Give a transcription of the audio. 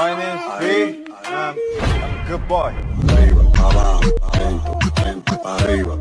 My name's B. I'm a good boy.